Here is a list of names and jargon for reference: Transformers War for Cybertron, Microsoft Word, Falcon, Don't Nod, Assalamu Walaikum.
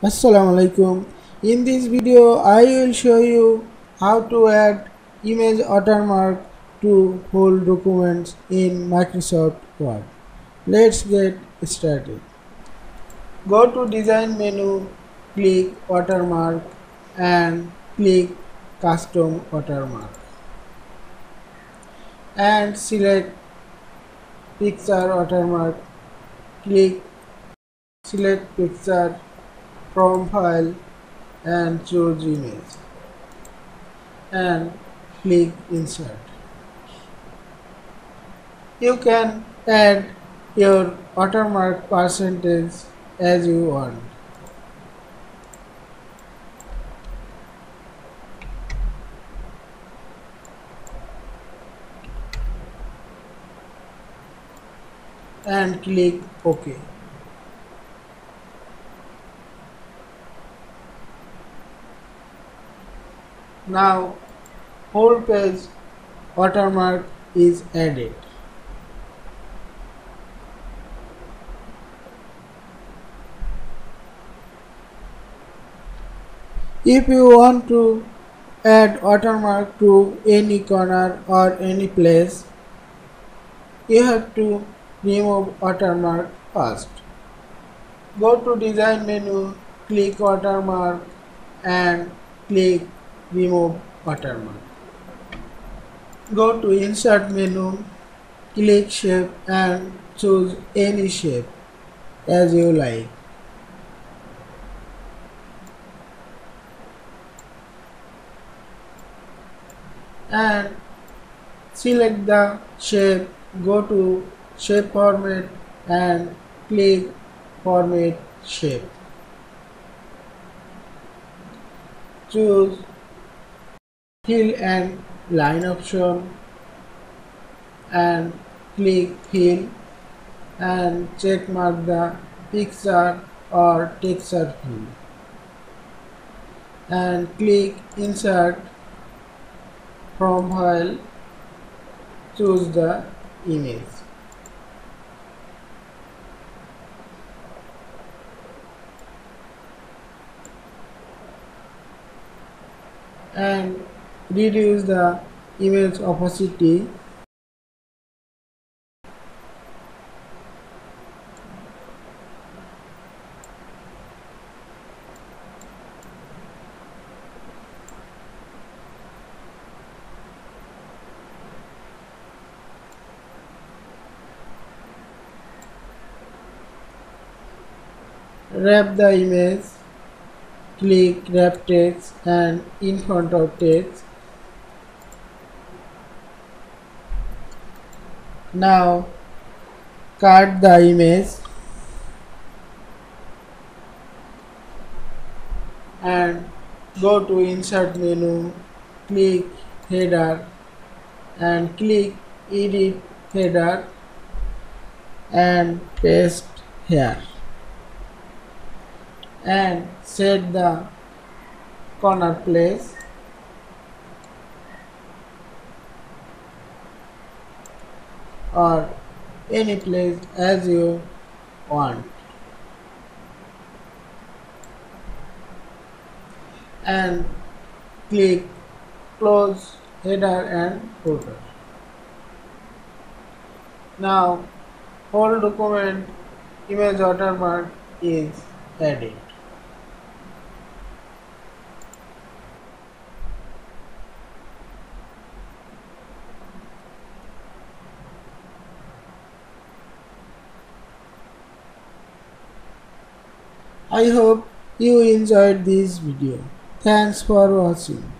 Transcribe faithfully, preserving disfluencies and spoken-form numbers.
Assalamualaikum. In this video I will show you how to add image watermark to whole documents in Microsoft Word. Let's get started. Go to design menu, click watermark and click custom watermark and select picture watermark. Click select picture from file and choose image and click insert. You can add your watermark percentage as you want. And click OK. Now whole page watermark is added. If you want to add watermark to any corner or any place, you have to remove watermark first. Go to design menu, click watermark and click remove watermark. Go to insert menu, click shape and choose any shape as you like. And select the shape, go to shape format and click format shape. Choose fill and line option and click fill and check mark the picture or texture fill and click insert from file. Choose the image. And reduce the image opacity . Wrap the image. Click wrap text and in front of text. Now cut the image and go to insert menu, click header and click edit header and paste here. And set the corner place or any place as you want and click close header and footer. Now whole document image watermark is added. I hope you enjoyed this video. Thanks for watching.